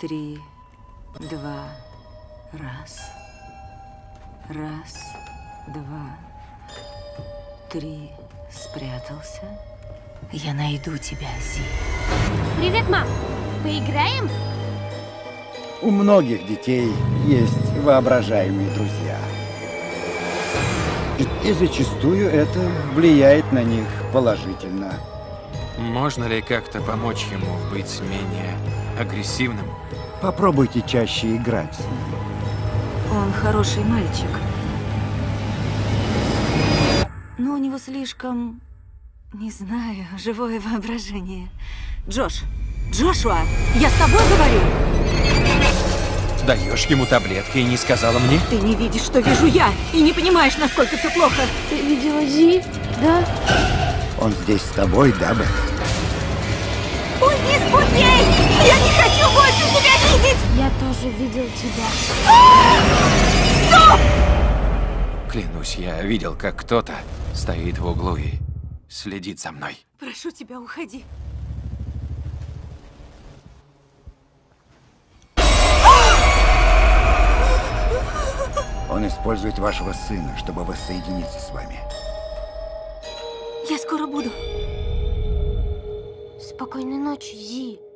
Три, два, раз. Раз, два, три. Спрятался. Я найду тебя, Зи. Привет, мам! Поиграем? У многих детей есть воображаемые друзья. И зачастую это влияет на них положительно. Можно ли как-то помочь ему быть менее агрессивным? Попробуйте чаще играть с ним. Он хороший мальчик. Но у него слишком, не знаю, живое воображение. Джошуа, я с тобой говорю! Даешь ему таблетки и не сказала мне? Ты не видишь, что вижу я, и не понимаешь, насколько все плохо. Ты видела Зи, да? Он здесь с тобой, да, Бен? Уйди с путей! Я не хочу больше тебя видеть! Я тоже видел тебя. Стоп! Клянусь, я видел, как кто-то стоит в углу и следит за мной. Прошу тебя, уходи. Он использует вашего сына, чтобы воссоединиться с вами. Я скоро буду. Спокойной ночи, Зи.